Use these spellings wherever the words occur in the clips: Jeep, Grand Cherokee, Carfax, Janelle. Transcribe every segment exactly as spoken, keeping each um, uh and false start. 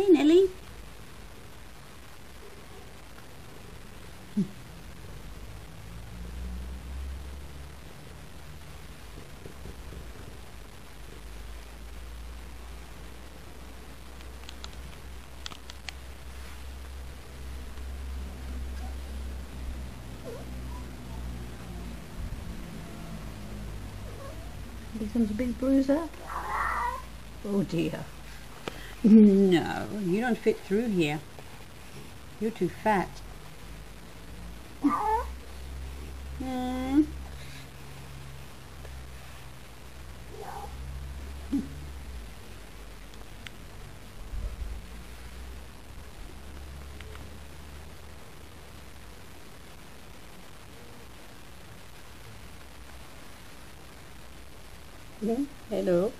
Hey, Nelly. Becomes a big bruiser. Oh dear. No, you don't fit through here. You're too fat. Mm. Mm. Hello.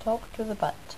Talk to the butt.